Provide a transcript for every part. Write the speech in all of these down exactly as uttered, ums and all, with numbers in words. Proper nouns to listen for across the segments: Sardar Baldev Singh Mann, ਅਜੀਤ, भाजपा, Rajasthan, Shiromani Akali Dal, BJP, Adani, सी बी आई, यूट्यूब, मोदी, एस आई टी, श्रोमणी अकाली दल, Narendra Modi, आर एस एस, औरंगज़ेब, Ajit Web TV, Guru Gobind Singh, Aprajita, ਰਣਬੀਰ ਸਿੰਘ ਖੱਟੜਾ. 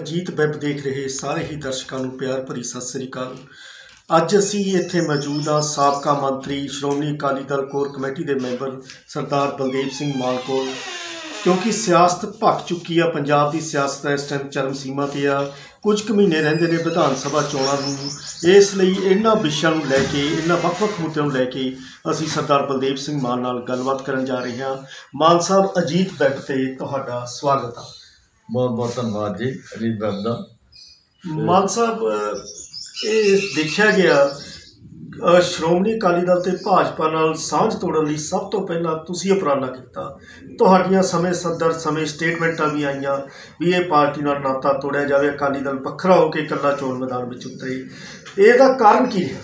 Ajit web देख रहे सारे ही दर्शकों को प्यार भरी सत श्री अकाल। अज असी इत्थे मौजूद हाँ सबका मंत्री श्रोमणी अकाली दल कोर कमेटी के मैंबर सरदार बलदेव सिंह मान कोल, क्योंकि सियासत भख चुकी है। पंजाब की सियासत इस टाइम चरम सीमा पर आ, कुछ क महीने रेंदे ने विधान सभा चोणा नूं। इसलिए इन्हां विषयां नूं लैके, इन्हां वख वख मुद्दों नूं लैके असीं सरदार बलदेव सिंह मान नाल गलबात करन जा रहे हां। मान साहब, अजीत वैब ते तुहाडा स्वागत है। बहुत बहुत धन्यवाद जी अजीत वैब दा। मान साहब, ये देखा गया श्रोमणी अकाली दल ते भाजपा नाल सांझ तोड़न लई सब तो पहला तुसी अपराला कीता। तुहाडीआं समय सदर समय स्टेटमेंटां भी आईआं भी ये पार्टी नाल नाता तोड़िया जाए, अकाली दल वखरा हो के इकल्ला चोण मैदान विच उतरे। इहदा कारण की है?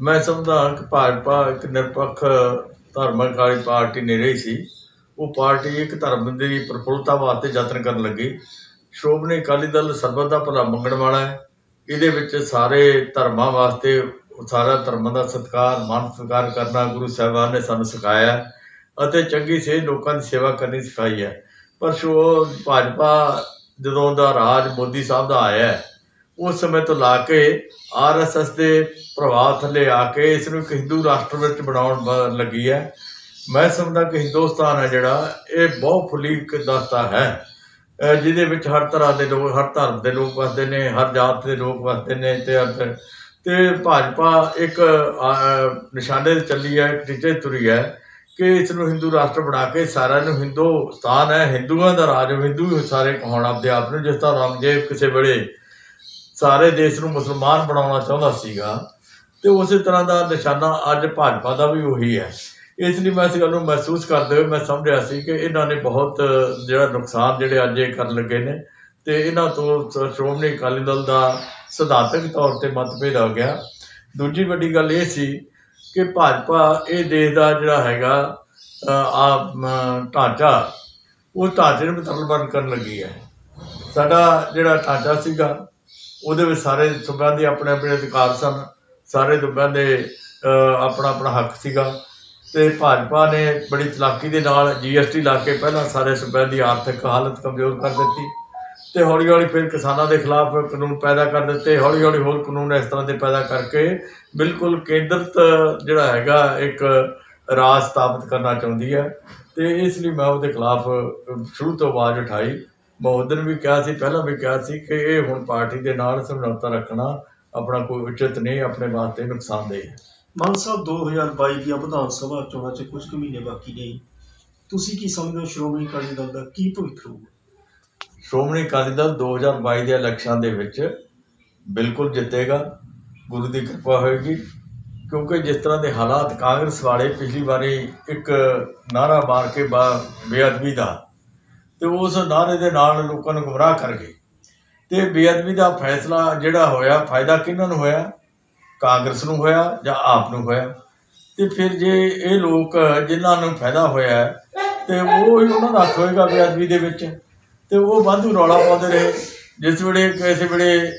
मैं समझदा कि भाजपा एक निरपक्ष धर्मक वाली पार्टी नहीं रही सी। वो पार्टी एक धर्म की प्रफुलता वास्ते यतन करन लगी। श्रोमणी अकाली दल सरबत दा भला मंगण वाला है। ਇਹਦੇ ਵਿੱਚ ਸਾਰੇ ਧਰਮਾਂ ਵਾਸਤੇ, ਸਾਰਾ ਧਰਮਾਂ ਦਾ ਸਤਿਕਾਰ ਮਾਨ ਸਤਿਕਾਰ ਕਰਨਾ ਗੁਰੂ ਸਾਹਿਬਾਨ ਨੇ ਸਾਨੂੰ ਸਿਖਾਇਆ ਅਤੇ ਚੰਗੀ ਸੇਧ ਲੋਕਾਂ ਦੀ ਸੇਵਾ ਕਰਨੀ ਸਿਖਾਈ ਹੈ। ਪਰ ਸ਼ੋ ਭਾਜਪਾ ਜਦੋਂ ਦਾ ਰਾਜ ਮੋਦੀ ਸਾਹਿਬ ਦਾ ਆਇਆ ਉਸ ਸਮੇਂ ਤੋਂ ਲਾ ਕੇ ਆਰ ਐਸ ਐਸ ਦੇ ਪ੍ਰਭਾਵ ਥੱਲੇ ਆ ਕੇ ਇਸ ਨੂੰ ਇੱਕ ਹਿੰਦੂ ਰਾਸ਼ਟਰ ਵਿੱਚ ਬਣਾਉਣ ਲੱਗੀ ਹੈ। ਮੈਂ ਸਮਝਦਾ ਕਿ ਹਿੰਦੁਸਤਾਨ ਹੈ ਜਿਹੜਾ ਇਹ ਬਹੁਤ ਫੁੱਲੀ ਦਸਤਾ ਹੈ, ਜਿਹਦੇ ਵਿੱਚ ਹਰ ਤਰ੍ਹਾਂ ਦੇ ਲੋਕ, ਹਰ ਧਰਮ ਦੇ ਲੋਕ ਵੱਸਦੇ ਨੇ, ਹਰ ਜਾਤ ਦੇ ਲੋਕ ਵੱਸਦੇ ਨੇ। ਅਤੇ ਅੰਦਰ ਅਤੇ ਭਾਜਪਾ ਇੱਕ ਨਿਸ਼ਾਨੇ 'ਤੇ ਚੱਲੀ ਹੈ, ਇੱਕ ਟੀਚੇ ਤੁਰੀ ਹੈ ਕਿ ਇਸ ਨੂੰ ਹਿੰਦੂ ਰਾਸ਼ਟਰ ਬਣਾ ਕੇ ਸਾਰਿਆਂ ਨੂੰ ਹਿੰਦੁਸਤਾਨ ਹੈ, ਹਿੰਦੂਆਂ ਦਾ ਰਾਜ, ਹਿੰਦੂ ਸਾਰੇ ਕਹਾਉਣ ਆਪਦੇ ਆਪ ਨੂੰ। ਜਿਸ ਤਰ੍ਹਾਂ ਔਰੰਗਜ਼ੇਬ ਕਿਸੇ ਵੇਲੇ ਸਾਰੇ ਦੇਸ਼ ਨੂੰ ਮੁਸਲਮਾਨ ਬਣਾਉਣਾ ਚਾਹੁੰਦਾ ਸੀਗਾ ਅਤੇ ਉਸੇ ਤਰ੍ਹਾਂ ਦਾ ਨਿਸ਼ਾਨਾ ਅੱਜ ਭਾਜਪਾ ਦਾ ਵੀ ਉਹੀ ਹੈ। ਇਸ ਲਈ ਮੈਂ ਇਸ ਗੱਲ ਨੂੰ ਮਹਿਸੂਸ ਕਰਦੇ ਹੋਏ ਮੈਂ ਸਮਝਿਆ ਸੀ ਕਿ ਇਹਨਾਂ ਨੇ ਬਹੁਤ ਜਿਹੜਾ ਨੁਕਸਾਨ ਜਿਹੜੇ ਅੱਜ ਇਹ ਕਰਨ ਲੱਗੇ ਨੇ ਅਤੇ ਇਹਨਾਂ ਤੋਂ ਸ਼੍ਰੋਮਣੀ ਅਕਾਲੀ ਦਲ ਦਾ ਸਿਧਾਂਤਕ ਤੌਰ 'ਤੇ ਮਤਭੇਦ ਹੋ ਗਿਆ। ਦੂਜੀ ਵੱਡੀ ਗੱਲ ਇਹ ਸੀ ਕਿ ਭਾਜਪਾ ਇਹ ਦੇਸ਼ ਦਾ ਜਿਹੜਾ ਹੈਗਾ ਆ ਢਾਂਚਾ, ਉਹ ਢਾਂਚੇ ਨੂੰ ਮੁਤਲਬਨ ਕਰਨ ਲੱਗੀ ਹੈ। ਸਾਡਾ ਜਿਹੜਾ ਢਾਂਚਾ ਸੀਗਾ ਉਹਦੇ ਵਿੱਚ ਸਾਰੇ ਸੂਬਿਆਂ ਦੇ ਆਪਣੇ ਆਪਣੇ ਅਧਿਕਾਰ ਸਨ, ਸਾਰੇ ਸੂਬਿਆਂ ਦੇ ਆਪਣਾ ਆਪਣਾ ਹੱਕ ਸੀਗਾ ਅਤੇ ਭਾਜਪਾ ਨੇ ਬੜੀ ਚਲਾਕੀ ਦੇ ਨਾਲ ਜੀ ਐਸ ਟੀ ਲਾ ਕੇ ਪਹਿਲਾਂ ਸਾਰੇ ਸੂਬਿਆਂ ਦੀ ਆਰਥਿਕ ਹਾਲਤ ਕਮਜ਼ੋਰ ਕਰ ਦਿੱਤੀ ਅਤੇ ਹੌਲੀ ਹੌਲੀ ਫਿਰ ਕਿਸਾਨਾਂ ਦੇ ਖਿਲਾਫ ਕਾਨੂੰਨ ਪੈਦਾ ਕਰ ਦਿੱਤੇ। ਹੌਲੀ ਹੌਲੀ ਹੋਰ ਕਾਨੂੰਨ ਇਸ ਤਰ੍ਹਾਂ ਦੇ ਪੈਦਾ ਕਰਕੇ ਬਿਲਕੁਲ ਕੇਂਦਰਿਤ ਜਿਹੜਾ ਹੈਗਾ ਇੱਕ ਰਾਜ ਸਥਾਪਿਤ ਕਰਨਾ ਚਾਹੁੰਦੀ ਹੈ। ਅਤੇ ਇਸ ਲਈ ਮੈਂ ਉਹਦੇ ਖਿਲਾਫ ਸ਼ੁਰੂ ਤੋਂ ਆਵਾਜ਼ ਉਠਾਈ। ਮੈਂ ਉਦਣ ਵੀ ਕਿਹਾ ਸੀ, ਪਹਿਲਾਂ ਵੀ ਕਿਹਾ ਸੀ ਕਿ ਇਹ ਹੁਣ ਪਾਰਟੀ ਦੇ ਨਾਲ ਸਮਝੌਤਾ ਰੱਖਣਾ ਆਪਣਾ ਕੋਈ ਉਚਿਤ ਨਹੀਂ, ਆਪਣੇ ਵਾਸਤੇ ਨੁਕਸਾਨਦੇਹ ਹੈ। मान साहब, दो हज़ार बई दि विधान सभा चोणों से कुछ कुछ महीने बाकी ने, तुसी की समझो श्रोमणी अकाली दल का की भविख होगा? श्रोमणी अकाली दल दो हज़ार बई के इलेक्शन के बिल्कुल जितेगा, गुरु की कृपा होगी। क्योंकि जिस तरह के हालात कांग्रेस वाले पिछली बारी एक नारा मार के बा बेअदबी का, तो उस नारे के नाल लोगों को गुमराह कर गए। तो बेअदबी का फैसला जोड़ा होया, फायदा किन्हां नूं होया? ਕਾਂਗਰਸ ਨੂੰ ਹੋਇਆ ਜਾਂ ਆਪ ਨੂੰ ਹੋਇਆ। ਅਤੇ ਫਿਰ ਜੇ ਇਹ ਲੋਕ ਜਿਨ੍ਹਾਂ ਨੂੰ ਫਾਇਦਾ ਹੋਇਆ ਅਤੇ ਉਹ ਹੀ ਉਹਨਾਂ ਦਾ ਹੱਥ ਹੋਏਗਾ ਬੇਅਦਬੀ ਦੇ ਵਿੱਚ, ਅਤੇ ਉਹ ਵਾਧੂ ਰੌਲਾ ਪਾਉਂਦੇ ਰਹੇ। ਜਿਸ ਵੇਲੇ ਕਿਸੇ ਵੇਲੇ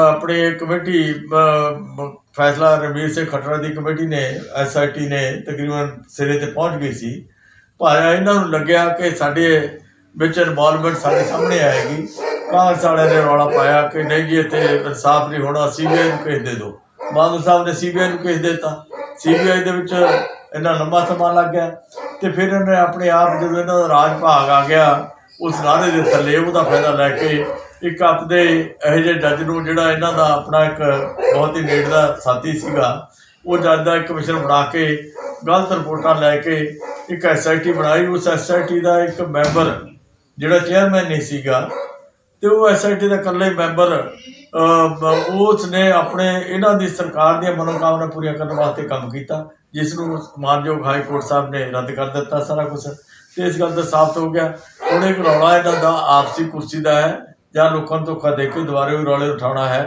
ਆਪਣੇ ਕਮੇਟੀ ਫੈਸਲਾ ਰਣਬੀਰ ਸਿੰਘ ਖੱਟੜਾ ਦੀ ਕਮੇਟੀ ਨੇ, ਐਸ ਆਈ ਟੀ ਨੇ ਤਕਰੀਬਨ ਸਿਰੇ 'ਤੇ ਪਹੁੰਚ ਗਈ ਸੀ। ਭਾਵੇਂ ਇਹਨਾਂ ਨੂੰ ਲੱਗਿਆ ਕਿ ਸਾਡੇ ਵਿੱਚ ਇਨਵੋਲਵਮੈਂਟ ਸਾਡੇ ਸਾਹਮਣੇ ਆਏਗੀ, ਕਾਂਗਰਸ ਵਾਲਿਆਂ ਨੇ ਰੌਲਾ ਪਾਇਆ ਕਿ ਨਹੀਂ ਜੀ ਇੱਥੇ ਇਨਸਾਫ ਨਹੀਂ ਹੋਣਾ, ਸੀ ਬੀ ਆਈ ਨੂੰ ਭੇਜ ਦੇ ਦਿਓ। ਮਾਨੂ ਸਾਹਿਬ ਨੇ ਸੀ ਬੀ ਆਈ ਨੂੰ ਕੇਸ ਦੇ ਦਿੱਤਾ, ਸੀ ਬੀ ਆਈ ਦੇ ਵਿੱਚ ਇੰਨਾ ਲੰਬਾ ਸਮਾਂ ਲੱਗ ਗਿਆ। ਅਤੇ ਫਿਰ ਇਹਨਾਂ ਨੇ ਆਪਣੇ ਆਪ ਜਦੋਂ ਇਹਨਾਂ ਦਾ ਰਾਜ ਭਾਗ ਆ ਗਿਆ ਉਸ ਨਾਅਰੇ ਦੇ ਥੱਲੇ, ਉਹਦਾ ਫਾਇਦਾ ਲੈ ਕੇ ਇੱਕ ਆਪਦੇ ਇਹੋ ਜਿਹੇ ਜੱਜ ਨੂੰ ਜਿਹੜਾ ਇਹਨਾਂ ਦਾ ਆਪਣਾ ਇੱਕ ਬਹੁਤ ਹੀ ਨੇੜਲਾ ਸਾਥੀ ਸੀਗਾ, ਉਹ ਜੱਜ ਦਾ ਇੱਕ ਕਮਿਸ਼ਨ ਬਣਾ ਕੇ ਗਲਤ ਰਿਪੋਰਟਾਂ ਲੈ ਕੇ ਇੱਕ ਐਸ ਆਈ ਟੀ ਬਣਾਈ। ਉਸ ਐਸ ਆਈ ਟੀ ਦਾ ਇੱਕ ਮੈਂਬਰ ਜਿਹੜਾ ਚੇਅਰਮੈਨ ਨਹੀਂ ਸੀਗਾ, ਅਤੇ ਉਹ ਐਸ ਆਈ ਟੀ ਦਾ ਇਕੱਲੇ ਮੈਂਬਰ उसने अपने इन्हों की सरकार दी मनोकामना पूरी करने वास्ते काम किया, जिसनों मानयोग हाई कोर्ट साहब ने रद्द कर दिता सारा कुछ। तो इस गल का साबित हो गया हूँ एक रौला इन्हों का आपसी कुर्सी का है या लोगों धोखा देकर दोबारा भी रौले उठाना है।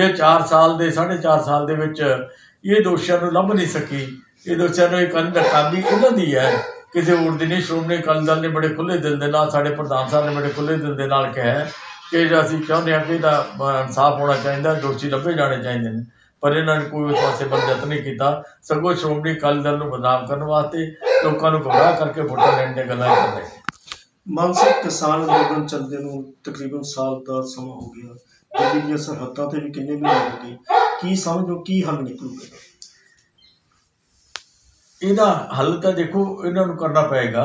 जो चार साल के साढ़े चार साल के दोषियों को लभ नहीं सकी, ये दोषियों ने एक नाकामी इन्हों की है, किसी होर की नहीं। श्रोमणी अकाली दल ने बड़े खुले दिल के नाल, साढ़े प्रधान साहब ने बड़े खुले दिल के नाल कहा है ਕਿ ਅਸੀਂ ਚਾਹੁੰਦੇ ਹਾਂ ਕਿ ਇਹਦਾ ਇਨਸਾਫ ਹੋਣਾ ਚਾਹੀਦਾ, ਦੋਸ਼ੀ ਲੱਭੇ ਜਾਣੇ ਚਾਹੀਦੇ ਨੇ। ਪਰ ਇਹਨਾਂ ਨੇ ਕੋਈ ਉਸ ਪਾਸੇ ਯਤਨ ਨਹੀਂ ਕੀਤਾ, ਸਗੋਂ ਸ਼੍ਰੋਮਣੀ ਅਕਾਲੀ ਦਲ ਨੂੰ ਬਦਨਾਮ ਕਰਨ ਵਾਸਤੇ ਲੋਕਾਂ ਨੂੰ ਗੁੰਮਰਾਹ ਕਰਕੇ ਵੋਟਾਂ ਲੈਣ ਦੀਆਂ ਗੱਲਾਂ ਕਰਦੇ। मानसिक किसान अंदोलन चलते तकरीबन साल का समा हो गया, दिल्ली दीयां सरहदां ते भी किन्ने महीने हो गए। की समझो की हल निकलूगा ਇਹਦਾ? हल तो देखो इन्हों करना पएगा।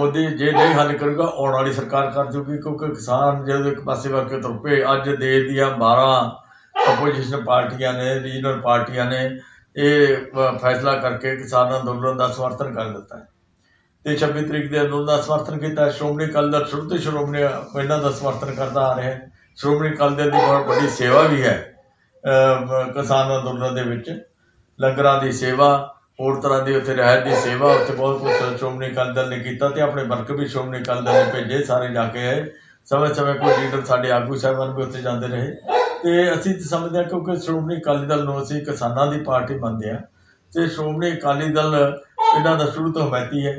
मोदी जे नहीं हल करेगा आने वाली सरकार कर जूगी, क्योंकि किसान जो एक पासे करके तुरपे। अज देश दी बारह अपोजिशन पार्टियां ने, रीजनल पार्टियां ने यह फैसला करके किसान अंदोलन का समर्थन कर दिता है। छब्बी तरीक के अंदोलन का समर्थन किया। श्रोमणी अकाली दल शुरू तो श्रोमणी इन्हों का समर्थन करता आ रहा है। श्रोमणी अकाली दल की बहुत बड़ी सेवा भी है किसान अंदोलन के, लंगर की सेवा, होर तरह की उत्थे राहत की सेवा, उत्थे बहुत कुछ श्रोमणी अकाली दल ने किया। अपने वर्कर भी श्रोमणी अकाली दल ने भेजे सारे जाके आए। समय समय कोई लीडर साढ़े आगू साहबान भी उत्थे जाते रहे। तो असी तो समझते हैं क्योंकि श्रोमणी अकाली दल नूं असीं किसानां दी पार्टी मनदे हां। तो श्रोमणी अकाली दल इन्हां दा शुरू तो हमायती है।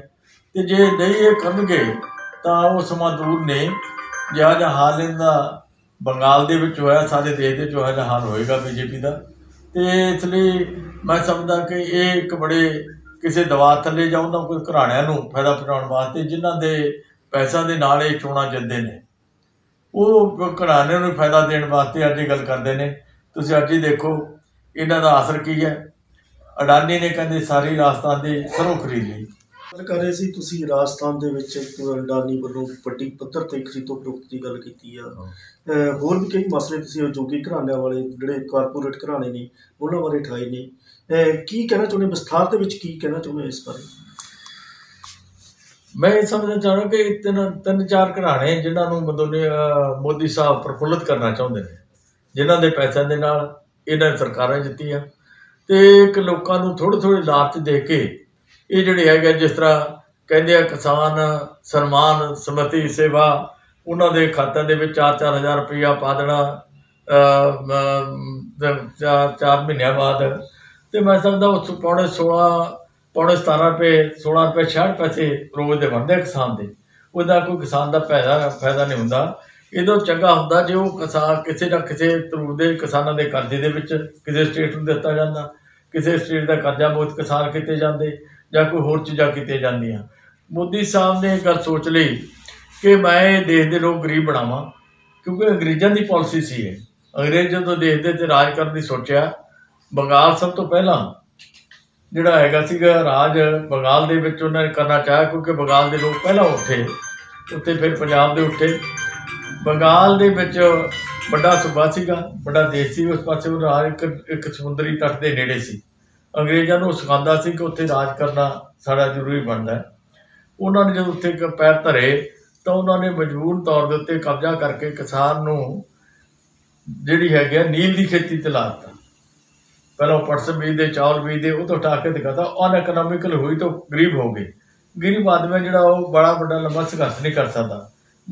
तो जे नहीं ये करनगे तां उह समां दूर ने। जिहा जिहा हाल इन्हां बंगाल दे विच होया, सारे देश दे विच उह जिहा हाल होएगा बीजेपी दा। तो इसलिए मैं समझदा कि यह एक बड़े किसी दबा थले जाओ ना कोई घराणियां नूं फायदा पहुँचाने वास्ते, जिन्हां दे पैसा दे नाल ये चोणां जितदे ने, वो घराणियां नूं फायदा देने वास्ते अज गल करदे ने। तुसीं अज ही देखो इन्हां दा असर की है। अडानी ने कहंदे सारी राजस्थान दी सरहों खरीद लई। गल कर रहे सी तुसीं राजस्थान दे विच अडानी वल्लों वड्डी पद्धर ते खरीदो फरोख्त दी गल कीती आ। होर भी कई मसले तुसीं उद्योगी घराणियां वाले जिहड़े कारपोरेट घराणे ने उन्हां बारे उठाए ने। की कहना चाहते विस्थार के विच, की कहना चाहते इस बारे? मैं ये समझना चाह रहा कि तीन तीन चार घराने जिन्होंने मतलब मोदी साहब प्रफुल्लित करना चाहते हैं, जिन्हों के पैसों के नाल इन्होंने सरकारें जित्तियां। तो एक लोगों को थोड़े थोड़े लालच दे के ये जिहड़े है जिस तरह कहते हैं किसान सन्मान समृति सेवा, उन्होंने खातों के चार चार हज़ार रुपया पा देना चार चार महीनों बाद। तो मैं समझदा उस पौने सोलह पौने सतारह रुपये सोलह रुपये छियाठ पैसे रोज़ के बनते किसान के। वह कोई किसान का पैसा फायदा नहीं होंदा। इदों चंगा होंदा जो किसान किसी ना किसी तरूर के किसानों के कर्जे के किसी स्टेट में दिता जाता, किसी स्टेट का कर्जा मुक्त किसान किए जाते, या कोई होर चीज़ा की जाए। मोदी साहब ने गल सोच ली कि मैं देश के लोग गरीब बनावा, क्योंकि अंग्रेज़ों की पॉलिसी सी है। अंग्रेज जो देश के राज करने की सोचा, बंगाल सब तो पहला जोड़ा है राज बंगाल के उन्हें करना चाहा, क्योंकि बंगाल के लोग पहला उठे उत्ते, फिर पंजाब के उठे। बंगाल के बड़ा सूबा सीगा, बड़ा देश सी, उस पासे राज एक, एक समुद्री तट के नेड़े सी। अंग्रेज़ों को सिखाता सी कि उत्थे राज करना साड़ा जरूरी बनता है। उन्होंने जब उत्थे पैर धरे तो उन्होंने मजबूर तौर के उत्ते कब्जा करके किसान जी है नील की खेती ते ला दिता। पहले पटस बीजते, चावल बीजते, वो तो हटा के दिखाता। अनइकनॉमिकल हुई तो गरीब हो गए। गरीब आदमी जोड़ा वो बड़ा बड़ा लंबा संघर्ष नहीं कर सकता।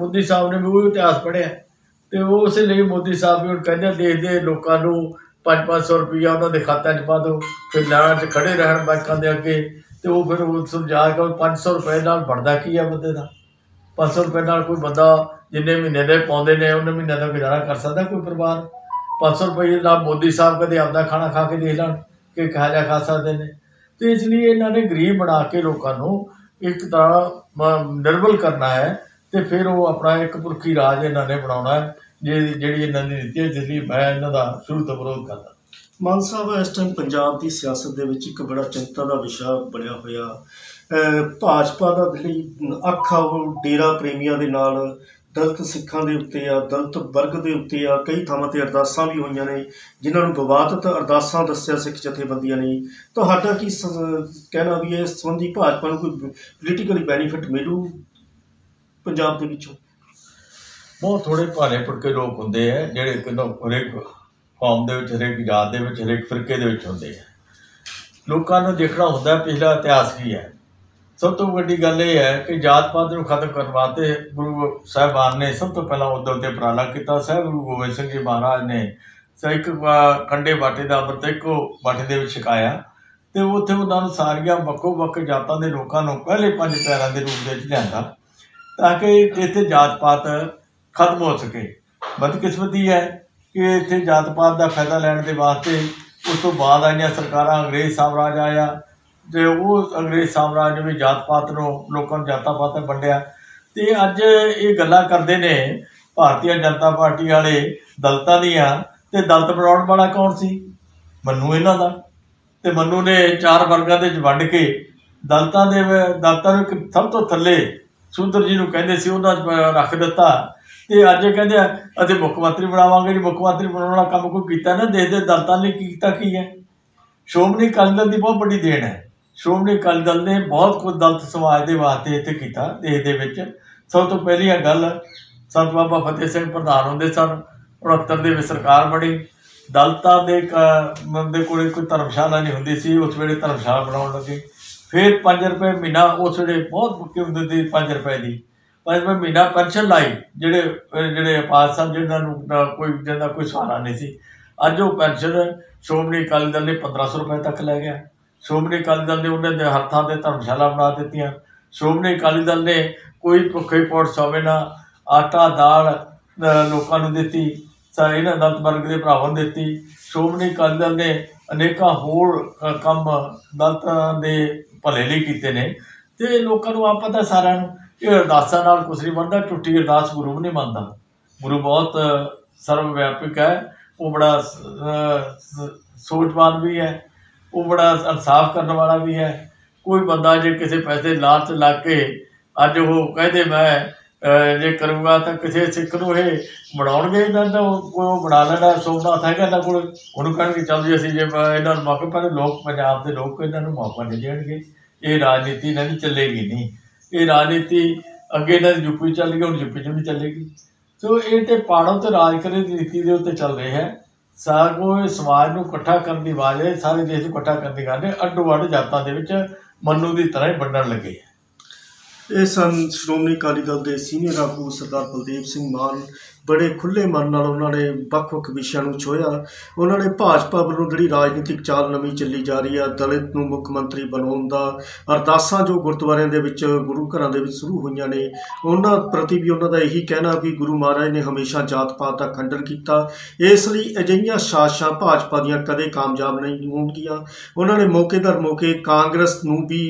मोदी साहब ने भी वो इतिहास पढ़िया। तो वो उस मोदी साहब भी हम कहते हैं देश के लोगों पाँच पाँच सौ रुपया उन्होंने खातों पा दो, फिर लाइन खड़े रहन बैंकों के अगे। तो वो फिर वो समझा के पाँच सौ रुपए बनता की है बंदे का? पाँच सौ रुपए कोई बंदा जिन्ने महीने के पाते हैं उन्हें महीने का गुजारा कर सकता कोई परिवार? पाँच सौ रुपये ना मोदी साहब कदे आपदा खाना खा के देख लैन कि कहा जा खा सकते हैं। तो इसलिए इन्होंने गरीब बना के लोगों एक तरह निर्बल करना है। तो फिर वो अपना एक पुरखी राज इन्होंने बनाना है जे जी इन्हों की नीति है, जिसलिए मैं इन्हों शुरू तो विरोध करता। मान साहब, इस टाइम पंजाब की सियासत दे विच एक बड़ा चिंता का विषय बनया होया। भाजपा का जी अख डेरा प्रेमिया के नाल दलित सिखों के उत्ते आ, दलित वर्ग के उत्ते आ, कई थावां ते अरदासां भी होईआं ने जिन्होंने विवादत अरदासां दस्सिया सिख जथेबंदियां ने। तो साडा की कहना भी है इस संबंधी? भाजपा नूं कोई पोलीटिकली बैनीफिट मिलू पंजाब दे विचों? बहुत थोड़े भारे भुड़के लोग होंदे है जिहड़े कितों हरेक कौम दे विच, हरेक जात दे विच, हरेक फिरके दे विच होंदे है। लोकां नूं देखणा हुंदा पिछला इतिहास की है। सब तो वड्डी गल यह है कि जात पात को खत्म करने वास्ते गुरु साहबान ने सब तो पहला उद्दों ते उपराला किया। साहब गुरु गोबिंद सिंह जी महाराज ने एक कंडे बाटे का अमृत एको बाटे दे विच छकाया। तो उत्थे उन्होंने सारिया बक्को बक् जातां दे लोकां नूं पहले पंज पैरां दे रूप दे लिआंदा ताकि इत्थे जात पात खत्म हो सके। बदकिस्मती है कि इत्थे जात पात का फायदा लैण दे वास्ते उस तों बाद आईआं सरकारां, अंग्रेज साम्राज आया। जो वो अंग्रेज साम्राज्य में जात पात को लोगों जात पात वंडिया। ते अज ये गल्लां करदे ने भारतीय जनता पार्टी वाले दलतां दीआं, ते दलत बनाउण वाला कौन सी? मन्नू इन्हां दा। ते मन्नू ने चार वर्गां दे विच वंड के दलतां दे दलतां नूं सब तो थल्ले सुंदर जी नूं कहंदे सी उहनां च रख दित्ता। ते अज कहंदे असीं मुख्य मंत्री बनावांगे जी, मुख्य मंत्री बनाउण वाला काम कोई कीता ना। देश दे दलतां ने कीता की है? ਸ਼੍ਰੋਮਣੀ ਅਕਾਲੀ ਦਲ ਦੀ बहुत बड़ी देन है। ਸ਼੍ਰੋਮਣੀ ਅਕਾਲੀ ਦਲ ने बहुत कुछ दलित समाज के वास्ते ਇੱਥੇ ਕੀਤਾ। देश ਦੇ ਵਿੱਚ सब तो पहली गल ਸੰਤ ਬਾਬਾ ਫਤਿਹ ਸਿੰਘ प्रधान होंदे सन, उनहत्तर ਦੇ ਵਿੱਚ सरकार बनी। दलतां ਦੇ ਬੰਦੇ ਕੋਲੇ ਕੋਈ ਧਰਮਸ਼ਾਲਾ नहीं ਹੁੰਦੀ ਸੀ, उस ਵੇਲੇ ਧਰਮਸ਼ਾਲਾ ਬਣਾਉਣ ਲੱਗੇ। फिर पाँच रुपए महीना उस वे बहुत मुक्के होंगे थे, पाँच रुपए की पाँच रुपए महीना पेनशन लाई। जोड़े जोड़े अपात सन, जिन्होंने कोई जिन्हों कोई सहारा नहीं सी, अज वो पेनशन ਸ਼੍ਰੋਮਣੀ ਅਕਾਲੀ ਦਲ ने पंद्रह सौ रुपए तक लै गया। ਸ਼੍ਰੋਮਣੀ ਅਕਾਲੀ ਦਲ ने उन्हें हर थां ते धर्मशाला बना दित्तियां। ਸ਼੍ਰੋਮਣੀ ਅਕਾਲੀ ਦਲ ने कोई भुखे पौड़ सौवे ना आटा दाल लोगों को दी, इन्हां दलित वर्ग के भरावां नूं दी। ਸ਼੍ਰੋਮਣੀ ਅਕਾਲੀ ਦਲ ने अनेक होर काम दलतां दे भले लिए किए हैं। तो लोगों आप पता सारा ये अरदासा नाल कुछ नहीं बनता, टुटी अरदास गुरु भी नहीं मानता। गुरु बहुत सर्वव्यापक है, वो बड़ा सोचवान भी है, वो बड़ा इंसाफ करने वाला भी है। कोई बंदा जो किसी पैसे लालच ला के अज वो कहते मैं जे करूँगा तो किसी सिख नूं बनाउणगे, बना लेना। सोमनाथ है इन्हां कोल, उहनूं कहणगे चल जी असीं जे इन्हां नूं मौका पर लोग पंजाब दे लोग इन्हां नूं मौका नहीं देणगे। ये राजनीति इन्हां दी चलेगी नहीं। ये राजनीति अगे इन्हां दी यूपी चल गई, हुण यूपी च भी चलेगी। तो ये तो पहाड़ों से राज करे नीति के उत्ते चल रहे हैं। सारे समाज को इकट्ठा करने की बात है, सारे देश को इकट्ठा करने की गल है। अड्डो अड्ड जातां दे विच मन्नू दी तरह ही वंडण लगे है। ये सन ਸ਼੍ਰੋਮਣੀ ਅਕਾਲੀ ਦਲ के सीनियर आगू सरदार बलदेव सिंह मान। बड़े खुले मन नाल उन्होंने ਵੱਖ ਵੱਖ ਵਿਸ਼ਿਆਂ ਨੂੰ ਛੋਇਆ। उन्होंने भाजपा ਵੱਲੋਂ ਜਿਹੜੀ राजनीतिक चाल नवी चली जा रही है, दलित ਨੂੰ ਮੁੱਖ ਮੰਤਰੀ ਬਣਾਉਣ ਦਾ, ਅਰਦਾਸਾਂ जो ਗੁਰਦੁਆਰਿਆਂ ਦੇ ਵਿੱਚ ਗੁਰੂ ਘਰਾਂ ਦੇ ਵਿੱਚ ਸ਼ੁਰੂ ਹੋਈਆਂ ਨੇ ਉਹਨਾਂ ਪ੍ਰਤੀ ਵੀ ਉਹਨਾਂ ਦਾ ਇਹੀ ਕਹਿਣਾ ਵੀ ਗੁਰੂ ਮਹਾਰਾਜ ਨੇ ਹਮੇਸ਼ਾ ਜਾਤ ਪਾਤ ਦਾ ਖੰਡਨ ਕੀਤਾ। ਇਸ ਲਈ ਅਜਿਹੀਆਂ ਸਾਜ਼ਿਸ਼ਾਂ ਭਾਜਪਾ ਦੀਆਂ ਕਦੇ ਕਾਮਯਾਬ ਨਹੀਂ ਹੋਣਗੀਆਂ। ਉਹਨਾਂ ਨੇ ਮੌਕੇ ਦਰ ਮੌਕੇ ਕਾਂਗਰਸ ਨੂੰ ਵੀ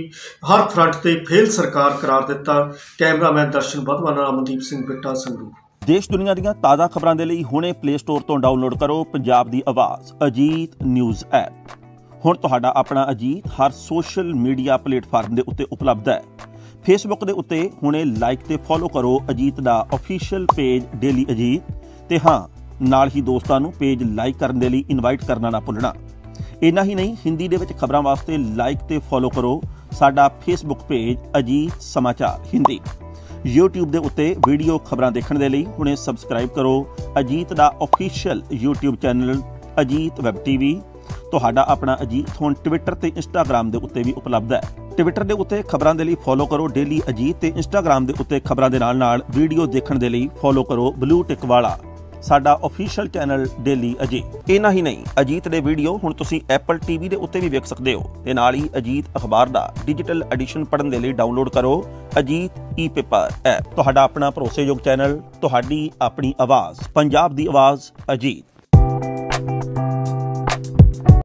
ਹਰ ਫਰੰਟ ਤੇ ਫੇਲ ਸਰਕਾਰ करार ਦਿੱਤਾ। ਕੈਮਰਾਮੈਨ ਦਰਸ਼ਨ ਬਦਵਾ ਨਾਲ ਅਮਨਦੀਪ ਸਿੰਘ ਬਿੱਟਾ, ਸੰਗਰੂਰ। देश दुनिया ਦੀਆਂ ਤਾਜ਼ਾ ਖਬਰਾਂ ਦੇ ਲਈ ਹੁਣੇ ਪਲੇ ਸਟੋਰ ਤੋਂ ਡਾਊਨਲੋਡ ਕਰੋ ਪੰਜਾਬ ਦੀ ਆਵਾਜ਼ ਅਜੀਤ ਨਿਊਜ਼ ਐਪ। ਹੁਣ ਤੁਹਾਡਾ ਆਪਣਾ ਅਜੀਤ ਹਰ ਸੋਸ਼ਲ ਮੀਡੀਆ ਪਲੇਟਫਾਰਮ ਦੇ ਉੱਤੇ ਉਪਲਬਧ ਹੈ। ਫੇਸਬੁੱਕ ਦੇ ਉੱਤੇ ਹੁਣੇ ਲਾਈਕ ਤੇ ਫੋਲੋ ਕਰੋ ਅਜੀਤ ਦਾ ਅਫੀਸ਼ੀਅਲ ਪੇਜ ਡੇਲੀ ਅਜੀਤ। ਤੇ ਹਾਂ, ਨਾਲ ਹੀ ਦੋਸਤਾਂ ਨੂੰ ਪੇਜ ਲਾਈਕ ਕਰਨ ਦੇ ਲਈ ਇਨਵਾਈਟ ਕਰਨਾ ਨਾ ਭੁੱਲਣਾ। ਇੰਨਾ ਹੀ ਨਹੀਂ, ਹਿੰਦੀ ਦੇ ਵਿੱਚ ਖਬਰਾਂ ਵਾਸਤੇ ਲਾਈਕ ਤੇ ਫੋਲੋ ਕਰੋ ਸਾਡਾ ਫੇਸਬੁੱਕ ਪੇਜ ਅਜੀਤ ਸਮਾਚਾਰ ਹਿੰਦੀ। YouTube ਦੇ ਉੱਤੇ ਵੀਡੀਓ ਖਬਰਾਂ ਦੇਖਣ ਦੇ ਲਈ ਹੁਣੇ ਸਬਸਕ੍ਰਾਈਬ ਕਰੋ ਅਜੀਤ ਦਾ official YouTube channel ਅਜੀਤ web TV. ਤੁਹਾਡਾ ਆਪਣਾ ਅਜੀਤ ਹੁਣ ਟਵਿੱਟਰ ਤੇ ਇੰਸਟਾਗ੍ਰਾਮ ਦੇ ਉੱਤੇ ਵੀ ਉਪਲਬਧ ਹੈ। ਟਵਿੱਟਰ ਦੇ ਉੱਤੇ ਖਬਰਾਂ ਦੇ ਲਈ ਫੋਲੋ ਕਰੋ ਡੇਲੀ ਅਜੀਤ ਤੇ ਇੰਸਟਾਗ੍ਰਾਮ ਦੇ ਉੱਤੇ ਖਬਰਾਂ ਦੇ ਨਾਲ ਨਾਲ ਵੀਡੀਓ ਦੇਖਣ ਦੇ ਲਈ ਫੋਲੋ ਕਰੋ ਬਲੂ ਟਿਕ ਵਾਲਾ ਸਾਡਾ ਅਫੀਸ਼ੀਅਲ ਚੈਨਲ ਡੇਲੀ ਅਜੀਤ। ਇਹ ਨਹੀਂ ਨਹੀਂ ਅਜੀਤ ਦੇ ਵੀਡੀਓ ਹੁਣ ਤੁਸੀਂ ਐਪਲ ਟੀਵੀ ਦੇ ਉੱਤੇ ਵੀ ਵੇਖ ਸਕਦੇ ਹੋ। ਤੇ ਨਾਲ ਹੀ ਅਜੀਤ ਅਖਬਾਰ ਦਾ ਡਿਜੀਟਲ ਐਡੀਸ਼ਨ ਪੜ੍ਹਨ ਦੇ ਲਈ ਡਾਊਨਲੋਡ ਕਰੋ ਅਜੀਤ ਈ ਪੇਪਰ ਐਪ। ਤੁਹਾਡਾ ਆਪਣਾ ਭਰੋਸੇਯੋਗ ਚੈਨਲ, ਤੁਹਾਡੀ ਆਪਣੀ ਆਵਾਜ਼, ਪੰਜਾਬ ਦੀ ਆਵਾਜ਼ ਅਜੀਤ।